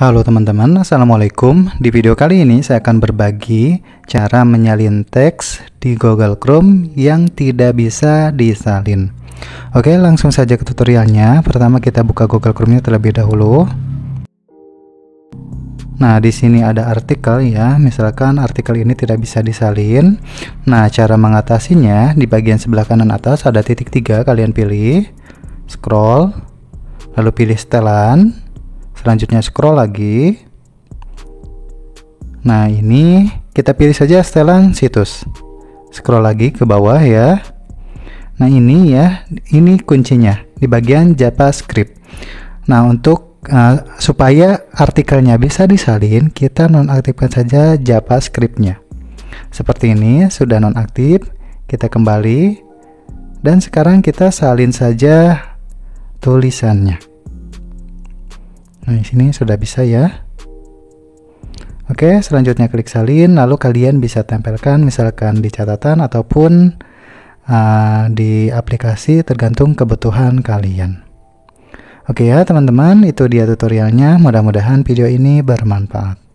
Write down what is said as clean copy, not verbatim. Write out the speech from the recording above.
Halo teman-teman, Assalamualaikum. Di video kali ini saya akan berbagi cara menyalin teks di Google Chrome yang tidak bisa disalin. Oke, langsung saja ke tutorialnya. Pertama kita buka Google Chrome-nya terlebih dahulu. Nah, di sini ada artikel ya. Misalkan artikel ini tidak bisa disalin. Nah, cara mengatasinya di bagian sebelah kanan atas ada titik 3, kalian pilih. Scroll, lalu pilih setelan. Selanjutnya scroll lagi. Nah, ini kita pilih saja setelan situs. Scroll lagi ke bawah ya. Nah, ini ya, ini kuncinya di bagian JavaScript. Nah, untuk supaya artikelnya bisa disalin, kita nonaktifkan saja JavaScript-nya. Seperti ini, sudah nonaktif, kita kembali dan sekarang kita salin saja tulisannya. Nah, di sini sudah bisa ya. Oke, selanjutnya klik salin, lalu kalian bisa tempelkan misalkan di catatan ataupun di aplikasi tergantung kebutuhan kalian. Oke ya teman-teman, itu dia tutorialnya. Mudah-mudahan video ini bermanfaat.